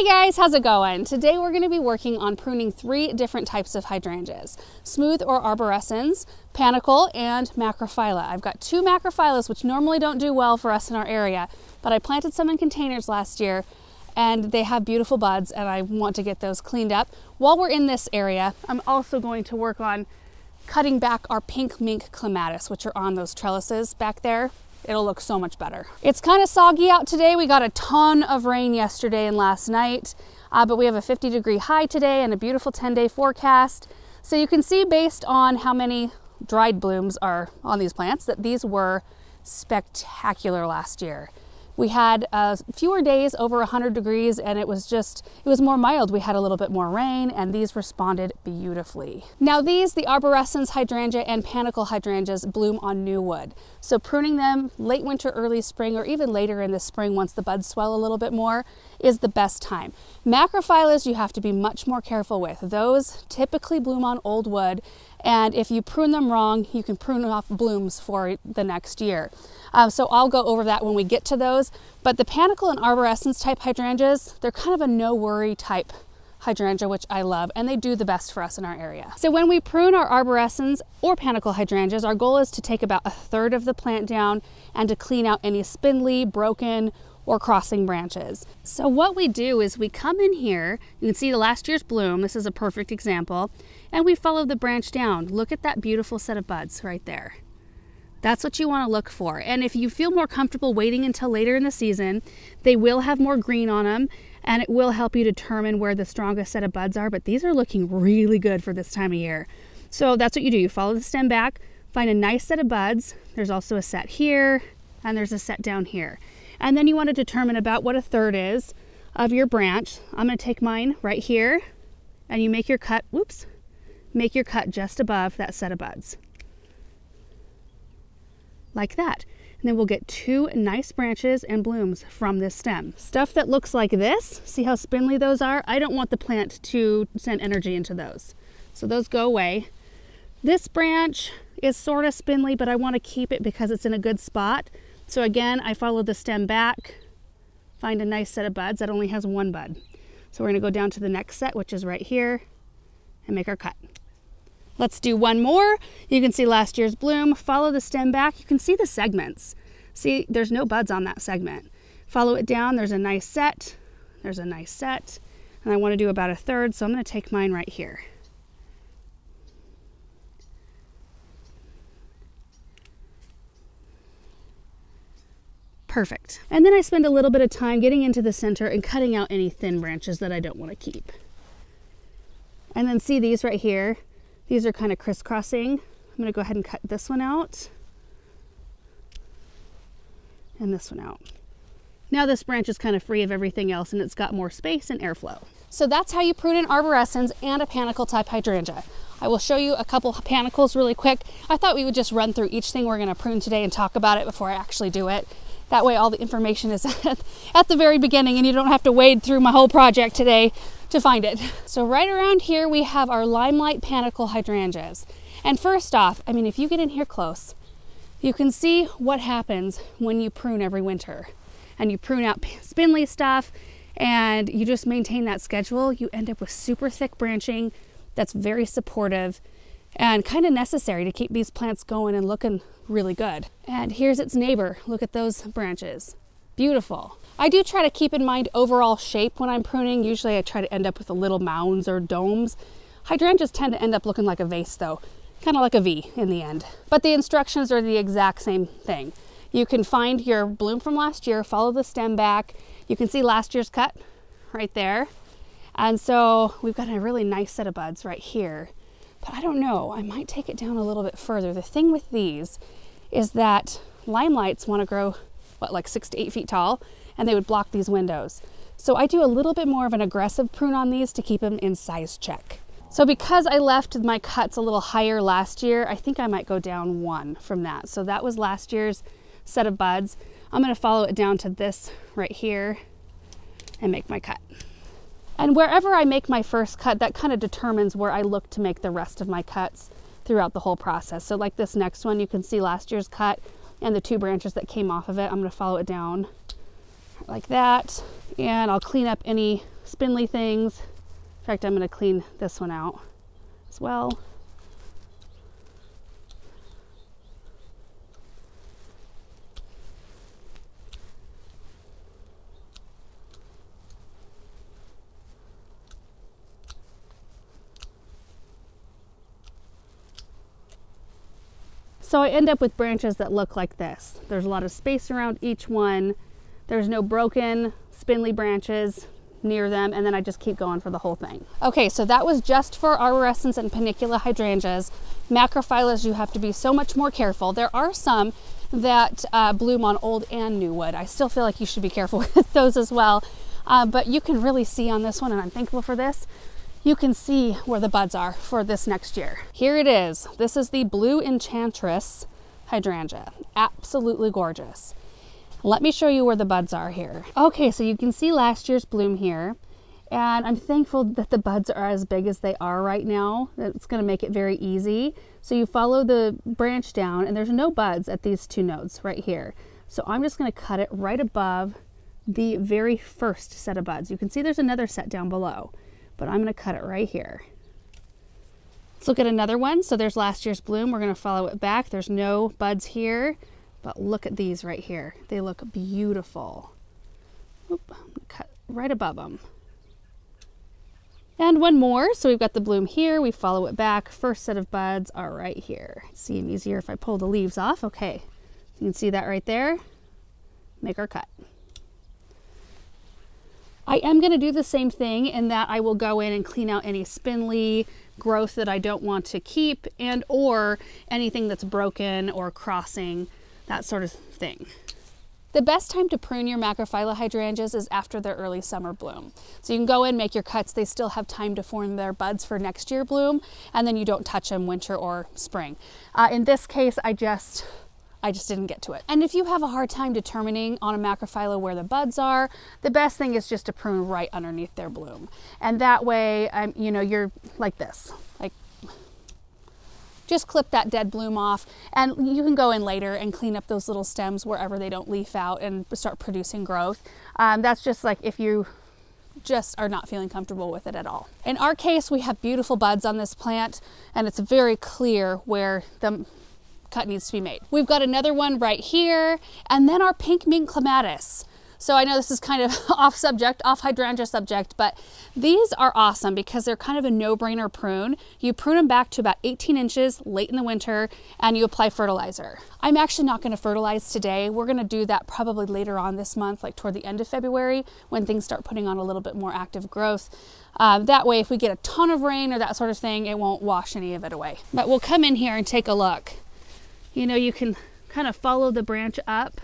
Hey guys, how's it going? Today we're going to be working on pruning three different types of hydrangeas: smooth or arborescens, panicle, and macrophylla. I've got two macrophyllas which normally don't do well for us in our area, but I planted some in containers last year and they have beautiful buds and I want to get those cleaned up. While we're in this area, I'm also going to work on cutting back our pink mink clematis, which are on those trellises back there. It'll look so much better. It's kind of soggy out today. We got a ton of rain yesterday and last night, but we have a 50-degree high today and a beautiful 10-day forecast. So you can see, based on how many dried blooms are on these plants, that these were spectacular last year. We had fewer days over 100 degrees and it was more mild. We had a little bit more rain and these responded beautifully. Now these, the arborescens hydrangea and panicle hydrangeas, bloom on new wood. So pruning them late winter, early spring, or even later in the spring once the buds swell a little bit more, is the best time. Macrophyllas you have to be much more careful with. Those typically bloom on old wood, and if you prune them wrong, you can prune off blooms for the next year. So I'll go over that when we get to those. But the panicle and arborescens type hydrangeas, they're kind of a no worry type hydrangea, which I love, and they do the best for us in our area. So when we prune our arborescens or panicle hydrangeas, our goal is to take about a third of the plant down and to clean out any spindly, broken, or crossing branches. So what we do is we come in here, you can see the last year's bloom, this is a perfect example, and we follow the branch down. Look at that beautiful set of buds right there. That's what you wanna look for. And if you feel more comfortable waiting until later in the season, they will have more green on them and it will help you determine where the strongest set of buds are, but these are looking really good for this time of year. So that's what you do, you follow the stem back, find a nice set of buds. There's also a set here and there's a set down here. And then you want to determine about what a third is of your branch. I'm going to take mine right here and you make your cut, whoops, make your cut just above that set of buds. Like that. And then we'll get two nice branches and blooms from this stem. Stuff that looks like this, see how spindly those are? I don't want the plant to send energy into those. So those go away. This branch is sort of spindly, but I want to keep it because it's in a good spot. So again, I follow the stem back, find a nice set of buds that only has one bud. So we're gonna go down to the next set, which is right here, and make our cut. Let's do one more. You can see last year's bloom, follow the stem back. You can see the segments. See, there's no buds on that segment. Follow it down, there's a nice set, there's a nice set, and I wanna do about a third, so I'm gonna take mine right here. Perfect. And then I spend a little bit of time getting into the center and cutting out any thin branches that I don't want to keep. And then see these right here? These are kind of crisscrossing. I'm going to go ahead and cut this one out and this one out. Now this branch is kind of free of everything else and it's got more space and airflow. So that's how you prune an arborescens and a panicle type hydrangea. I will show you a couple of panicles really quick. I thought we would just run through each thing we're going to prune today and talk about it before I actually do it. That way all the information is at the very beginning and you don't have to wade through my whole project today to find it. So right around here we have our Limelight panicle hydrangeas. And first off, I mean, if you get in here close, you can see what happens when you prune every winter and you prune out spindly stuff and you just maintain that schedule, you end up with super thick branching that's very supportive and kind of necessary to keep these plants going and looking really good. And here's its neighbor. Look at those branches. Beautiful. I do try to keep in mind overall shape when I'm pruning. Usually I try to end up with little mounds or domes. Hydrangeas tend to end up looking like a vase though, kind of like a V in the end. But the instructions are the exact same thing. You can find your bloom from last year, follow the stem back. You can see last year's cut right there. And so we've got a really nice set of buds right here. But I don't know, I might take it down a little bit further. The thing with these is that Limelights want to grow, what, like 6 to 8 feet tall, and they would block these windows. So I do a little bit more of an aggressive prune on these to keep them in size check. So because I left my cuts a little higher last year, I think I might go down one from that. So that was last year's set of buds. I'm going to follow it down to this right here and make my cut. And wherever I make my first cut, that kind of determines where I look to make the rest of my cuts throughout the whole process. So like this next one, you can see last year's cut and the two branches that came off of it. I'm gonna follow it down like that. And I'll clean up any spindly things. In fact, I'm going to clean this one out as well. So I end up with branches that look like this. There's a lot of space around each one. There's no broken spindly branches near them, and then I just keep going for the whole thing. Okay, so that was just for arborescens and panicula hydrangeas. Macrophyllas, you have to be so much more careful. There are some that bloom on old and new wood. I still feel like you should be careful with those as well, but you can really see on this one, and I'm thankful for this, you can see where the buds are for this next year. Here it is. This is the Blue Enchantress Hydrangea. Absolutely gorgeous. Let me show you where the buds are here. Okay, so you can see last year's bloom here, and I'm thankful that the buds are as big as they are right now. That's gonna make it very easy. So you follow the branch down, and there's no buds at these two nodes right here. So I'm just gonna cut it right above the very first set of buds. You can see there's another set down below, but I'm gonna cut it right here. Let's look at another one. So there's last year's bloom. We're gonna follow it back. There's no buds here, but look at these right here. They look beautiful. Oop, I'm gonna cut right above them. And one more. So we've got the bloom here. We follow it back. First set of buds are right here. See them easier if I pull the leaves off. Okay, you can see that right there. Make our cut. I am going to do the same thing in that I will go in and clean out any spindly growth that I don't want to keep, and or anything that's broken or crossing, that sort of thing. The best time to prune your macrophylla hydrangeas is after their early summer bloom. So you can go in, make your cuts, they still have time to form their buds for next year bloom, and then you don't touch them winter or spring. In this case, I just didn't get to it. And if you have a hard time determining on a macrophylla where the buds are, the best thing is just to prune right underneath their bloom. And that way, you know, you're like this, like just clip that dead bloom off, and you can go in later and clean up those little stems wherever they don't leaf out and start producing growth. That's just like if you just are not feeling comfortable with it at all. In our case, we have beautiful buds on this plant, and it's very clear where the cut needs to be made. We've got another one right here, and then our pink mink clematis. So I know this is kind of off subject, off hydrangea subject, but these are awesome because they're kind of a no-brainer prune. You prune them back to about 18 inches late in the winter, and you apply fertilizer. I'm actually not going to fertilize today. We're going to do that probably later on this month, like toward the end of February, when things start putting on a little bit more active growth. That way, if we get a ton of rain or that sort of thing, it won't wash any of it away. But we'll come in here and take a look. You know, you can kind of follow the branch up.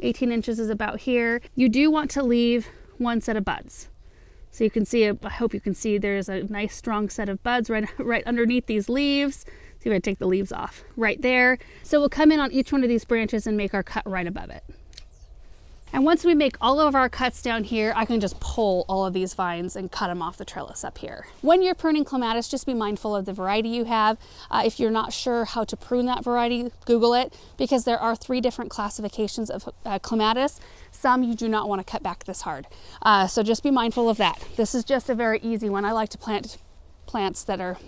18 inches is about here. You do want to leave one set of buds. So you can see, I hope you can see, there's a nice strong set of buds right underneath these leaves. So you're gonna take the leaves off right there. So we'll come in on each one of these branches and make our cut right above it. And once we make all of our cuts down here, I can just pull all of these vines and cut them off the trellis up here. When you're pruning clematis, just be mindful of the variety you have. If you're not sure how to prune that variety, Google it, because there are 3 different classifications of clematis. Some you do not want to cut back this hard. So just be mindful of that. This is just a very easy one. I like to plant plants that are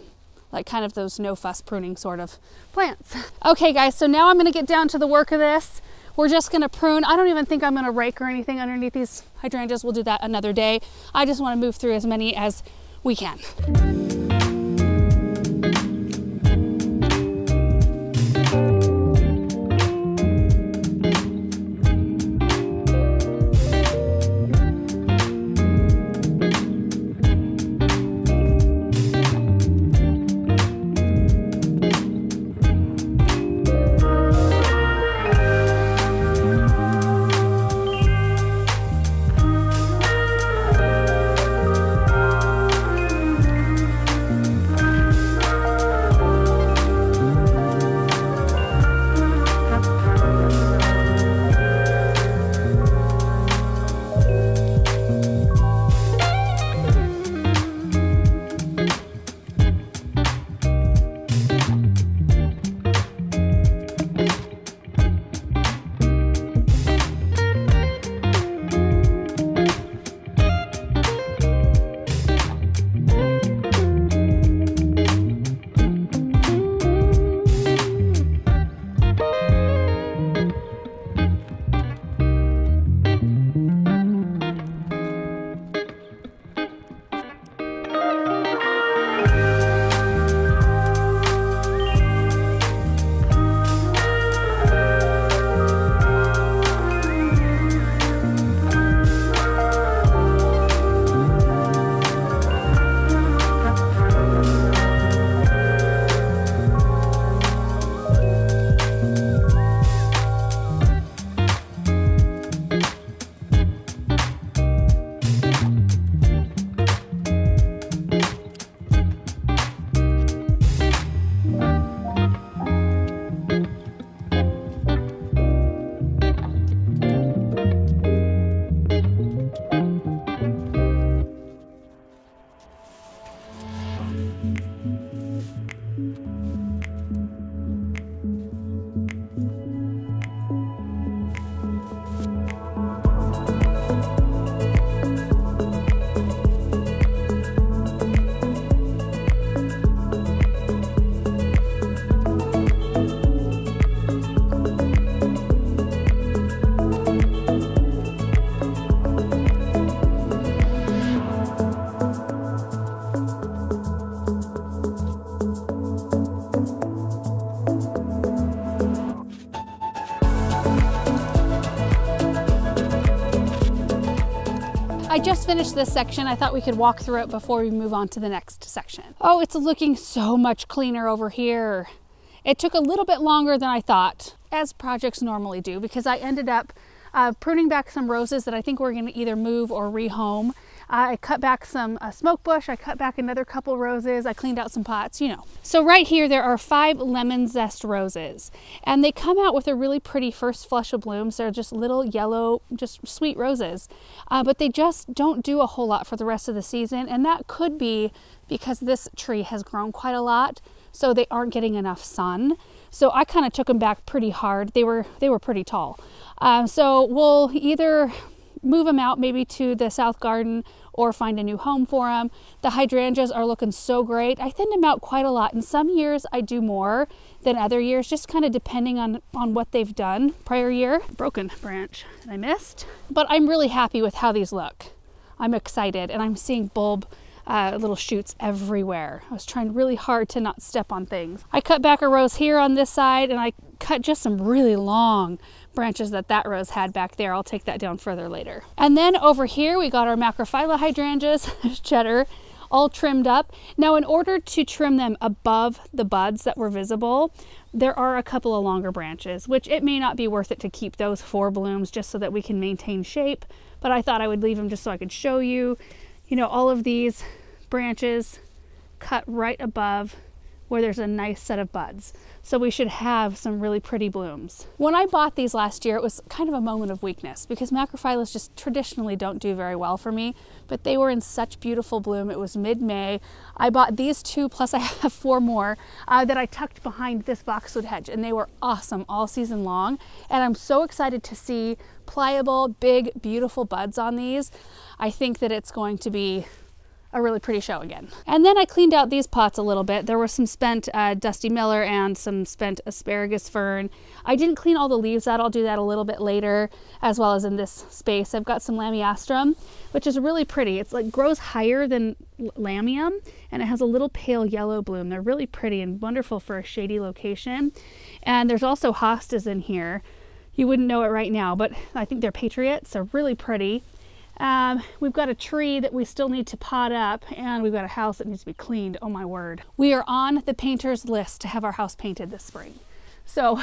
like kind of those no fuss pruning sort of plants. Okay guys, so now I'm going to get down to the work of this. We're just gonna prune. I don't even think I'm gonna rake or anything underneath these hydrangeas. We'll do that another day. I just wanna move through as many as we can. I just finished this section. I thought we could walk through it before we move on to the next section. Oh, it's looking so much cleaner over here. It took a little bit longer than I thought, as projects normally do, because I ended up pruning back some roses that I think we're gonna either move or rehome. I cut back some smoke bush, I cut back another couple roses, I cleaned out some pots, you know. So right here there are 5 lemon zest roses, and they come out with a really pretty first flush of blooms. They're just little yellow, just sweet roses, but they just don't do a whole lot for the rest of the season, and that could be because this tree has grown quite a lot, so they aren't getting enough sun. So I kind of took them back pretty hard. They were pretty tall. So we'll either move them out maybe to the south garden or find a new home for them. The hydrangeas are looking so great. I thin them out quite a lot, and some years I do more than other years, just kind of depending on what they've done prior year. Broken branch that I missed. But I'm really happy with how these look. I'm excited, and I'm seeing bulb little shoots everywhere. I was trying really hard to not step on things. I cut back a rose here on this side, and I cut just some really long branches that rose had back there. I'll take that down further later. And then over here we got our macrophylla hydrangeas, cheddar, all trimmed up. Now in order to trim them above the buds that were visible, there are a couple of longer branches, which it may not be worth it to keep those 4 blooms just so that we can maintain shape, but I thought I would leave them just so I could show you, you know, all of these branches cut right above where there's a nice set of buds. So we should have some really pretty blooms. When I bought these last year, it was kind of a moment of weakness because macrophyllas just traditionally don't do very well for me, but they were in such beautiful bloom. It was mid-May. I bought these 2, plus I have 4 more that I tucked behind this boxwood hedge, and they were awesome all season long. And I'm so excited to see pliable, big, beautiful buds on these. I think that it's going to be a really pretty show again. And then I cleaned out these pots a little bit. There were some spent dusty miller and some spent asparagus fern. I didn't clean all the leaves out. I'll do that a little bit later, as well as in this space. I've got some Lamiastrum, which is really pretty. It's like grows higher than Lamium, and it has a little pale yellow bloom. They're really pretty and wonderful for a shady location. And there's also hostas in here. You wouldn't know it right now, but I think they're Patriots. They're really pretty. We've got a tree that we still need to pot up, and we've got a house that needs to be cleaned. Oh my word. We are on the painter's list to have our house painted this spring. So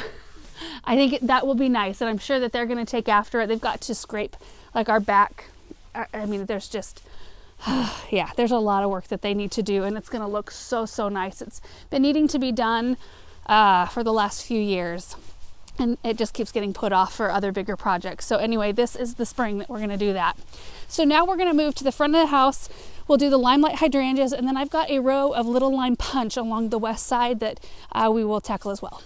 I think that will be nice, and I'm sure that they're going to take after it. They've got to scrape like our back. I mean, there's just, yeah, there's a lot of work that they need to do, and it's going to look so, so nice. It's been needing to be done for the last few years, and it just keeps getting put off for other bigger projects. So anyway, this is the spring that we're gonna do that. So now we're gonna move to the front of the house. We'll do the limelight hydrangeas, and then I've got a row of little lime punch along the west side that we will tackle as well.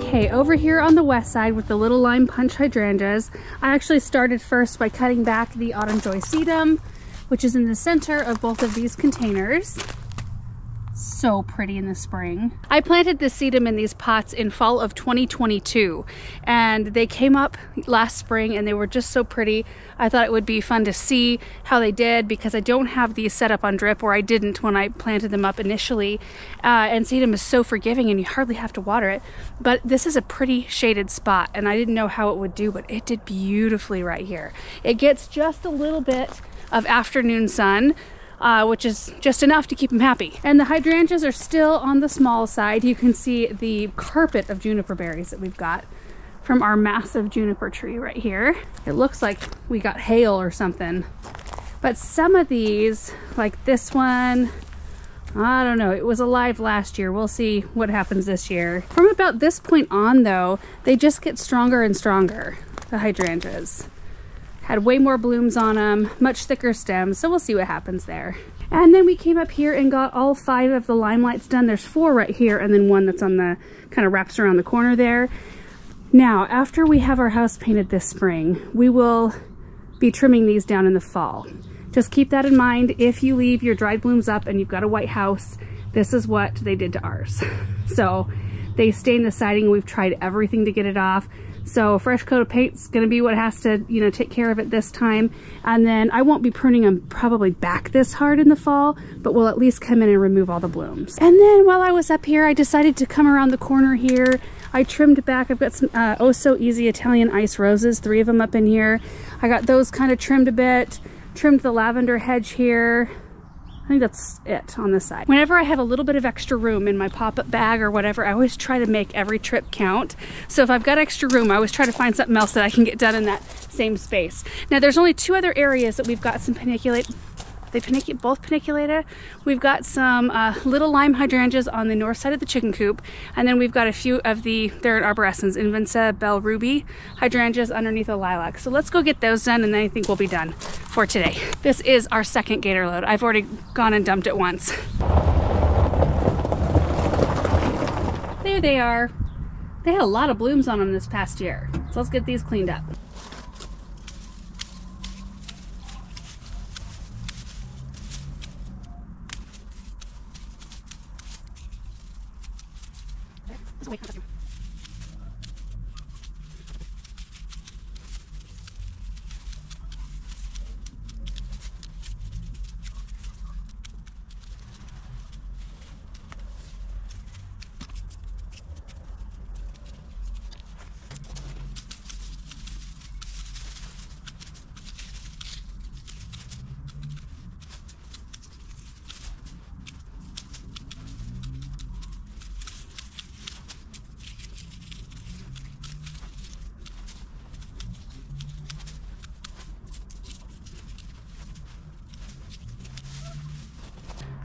Okay, over here on the west side with the little lime punch hydrangeas, I actually started first by cutting back the Autumn Joy Sedum, which is in the center of both of these containers. So pretty in the spring. I planted this sedum in these pots in fall of 2022, and they came up last spring and they were just so pretty. I thought it would be fun to see how they did because I don't have these set up on drip, or I didn't when I planted them up initially. And sedum is so forgiving and you hardly have to water it, but this is a pretty shaded spot and I didn't know how it would do, but it did beautifully right here. It gets just a little bit of afternoon sun, which is just enough to keep them happy. And the hydrangeas are still on the small side. You can see the carpet of juniper berries that we've got from our massive juniper tree right here. It looks like we got hail or something. But some of these, like this one, I don't know, it was alive last year. We'll see what happens this year. From about this point on though, they just get stronger and stronger, the hydrangeas. Had way more blooms on them, much thicker stems, so we'll see what happens there. And then we came up here and got all 5 of the limelights done. There's 4 right here and then one that's on the, kind of wraps around the corner there. Now, after we have our house painted this spring, we will be trimming these down in the fall. Just keep that in mind. If you leave your dried blooms up and you've got a white house, this is what they did to ours. So they stain the siding. We've tried everything to get it off. So a fresh coat of paint's gonna be what has to, you know, take care of it this time. And then I won't be pruning them probably back this hard in the fall, but we'll at least come in and remove all the blooms. And then while I was up here, I decided to come around the corner here. I trimmed back. I've got some oh so easy Italian ice roses, 3 of them up in here. I got those kind of trimmed a bit, trimmed the lavender hedge here. I think that's it on this side. Whenever I have a little bit of extra room in my pop-up bag or whatever, I always try to make every trip count. So if I've got extra room, I always try to find something else that I can get done in that same space. Now there's only 2 other areas that we've got some paniculate. They paniculate, both paniculata. We've got some little lime hydrangeas on the north side of the chicken coop, and then we've got a few of the, they're an arborescens, Invincibelle Ruby hydrangeas underneath a lilac. So let's go get those done, and then I think we'll be done for today. This is our 2nd gator load. I've already gone and dumped it once. There they are. They had a lot of blooms on them this past year. So let's get these cleaned up.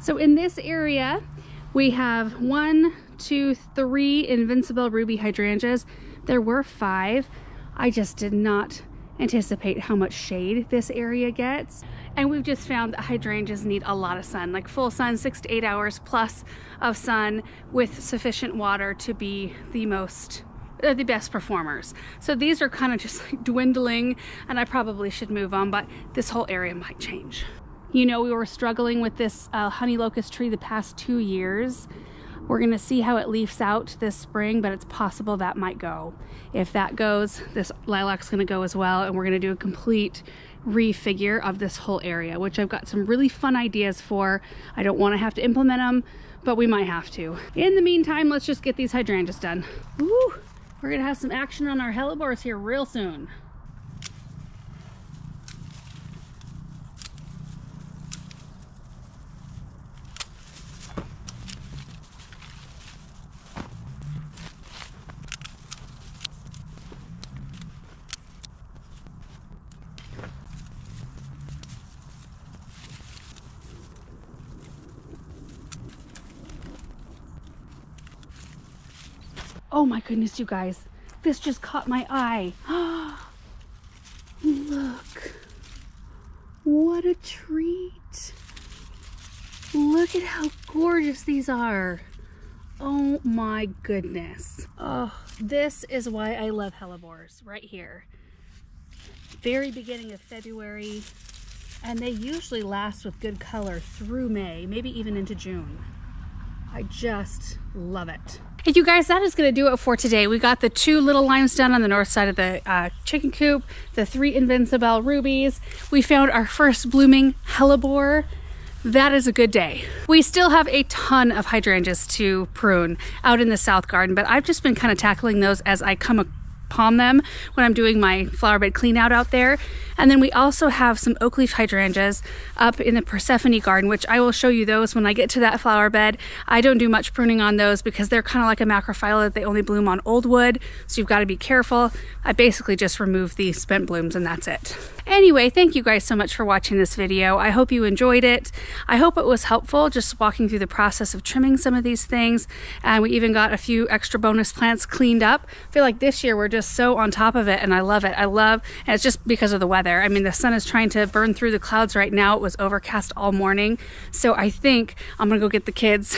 So in this area, we have 1, 2, 3 Invincibelle Ruby hydrangeas. There were 5. I just did not anticipate how much shade this area gets. And we've just found that hydrangeas need a lot of sun, like full sun, 6 to 8 hours plus of sun with sufficient water to be the most, they're the best performers. So these are kind of just like dwindling and I probably should move on, but this whole area might change. You know, we were struggling with this honey locust tree the past 2 years. We're gonna see how it leafs out this spring, but it's possible that might go. If that goes, this lilac's gonna go as well, and we're gonna do a complete refigure of this whole area, which I've got some really fun ideas for. I don't wanna have to implement them, but we might have to. In the meantime, let's just get these hydrangeas done. Woo! We're gonna have some action on our hellebores here real soon. Oh my goodness, you guys, this just caught my eye. Look, what a treat. Look at how gorgeous these are. Oh my goodness. Oh, this is why I love hellebores right here. Very beginning of February, and they usually last with good color through May, maybe even into June. I just love it. And you guys, that is going to do it for today. We got the two little limes done on the north side of the chicken coop, the 3 Invincibelle rubies. We found our first blooming hellebore. That is a good day. We still have a ton of hydrangeas to prune out in the south garden, but I've just been kind of tackling those as I come upon them when I'm doing my flower bed clean out there. And then we also have some oak leaf hydrangeas up in the Persephone garden, which I will show you those when I get to that flower bed. I don't do much pruning on those because they're kind of like a macrophylla. They only bloom on old wood, so you've got to be careful. I basically just remove the spent blooms and that's it. Anyway, thank you guys so much for watching this video. I hope you enjoyed it. I hope it was helpful just walking through the process of trimming some of these things. And we even got a few extra bonus plants cleaned up. I feel like this year we're just so on top of it and I love it. And it's just because of the weather. I mean, the sun is trying to burn through the clouds right now. It was overcast all morning. So I think I'm going to go get the kids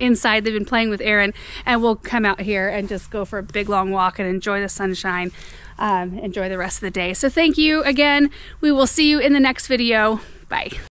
inside. They've been playing with Aaron and we'll come out here and just go for a big long walk and enjoy the sunshine. Enjoy the rest of the day. So thank you again. We will see you in the next video. Bye.